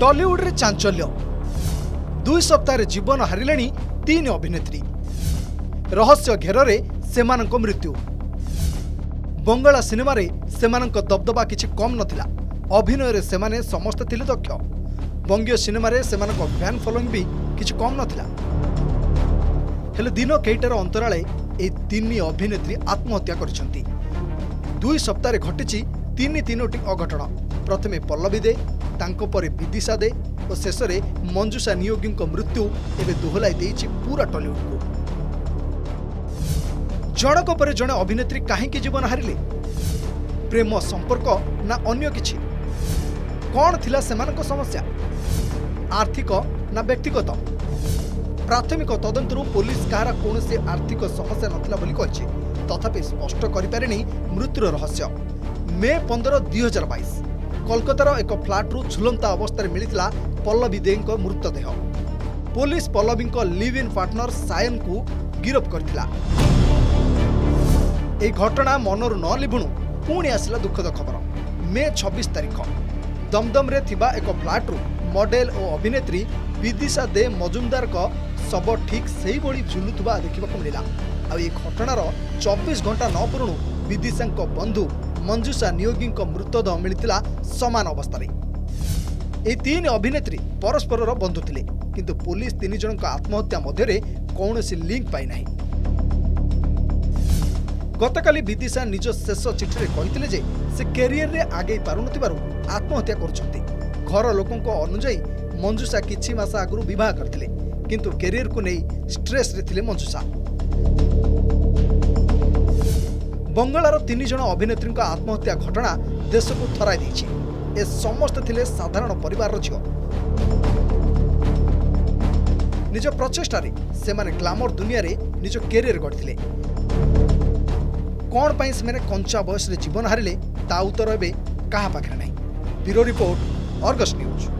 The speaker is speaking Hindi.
टॉलीवुड रे चांचल्य दुई सप्ताह जीवन हारिले तीन अभिनेत्री रहस्य घेर से मृत्यु बंगला सिनेमा से दबदबा किछि कम नथिला अभिनय रे सेमाने समस्त थिले दक्ष बंगीय सिनेमा रे सेमानक फैन फॉलोइंग भी किछि कम नथिला हेले दिन केइटार अंतराळे ए तीन अभिनेत्री आत्महत्या करिसेंती दुई सप्ताह घटिछि तीन तीनोटी अघटन प्रथमे पल्लवी दे तांको परे विदिशा दे और शेष में मंजूषा नियोगी मृत्यु एवं दोहलाई पूरा टॉलीवुड को जनक पर जड़े अभिनेत्री कहीं जीवन हारिले प्रेम संपर्क ना अन्य किछि कौन थिला सेमानक समस्या आर्थिक ना व्यक्तिगत प्राथमिक तदंतरू पुलिस कहार कौनसी आर्थिक समस्या नथिला बोली कहिछि तथापि स्पष्ट करिपारेनी मृत्युर रहस्य मे 15, 2022 कोलकातार एक फ्लाट्रु झुलंता अवस्था मिलता पल्लवी दे मृतदेह police Pallavi live in partner Sayan को गिरफ करथिला ए घटना मनर न लिभुणु पुणी आसला दुखद खबर मे 26 तारिख दमदम रे थिबा एक फ्लाट्रु मॉडल और अभिनेत्री विदिशा दे मजुमदार को शव ठीक से झुलुवा देखा मिला आ घटनार 24 घंटा न पूर्णु विदिशा बंधु मंजूषा नियोगी मृतदेह मिलता सामान अवस्था ये तीन अभिनेत्री परस्पर बंधु थिले किंतु पुलिस तीन जन आत्महत्या मध्य कौन लिंक पाई गतकाली विदिशा निज शेष चिठी में कहते से कैरियर में आगे पार आत्महत्या कर लोक अनुजाई मंजूषा किछि मास आगु बहुत करते किंतु कैरियर को नहीं स्ट्रेस रे थिले मंजूषा बंगलार तीन जन अभिनेत्री आत्महत्या घटना देश को थराई देछि ए समस्त थिले साधारण परिवार झील निज प्रचेष्टा से ग्लामर दुनिया रे निज कैरियर गढ़ी कौन पाई से कंचा बयस जीवन हारिले ता उत्तर एवं क्या पाखे ना। Bureau report, Argus news.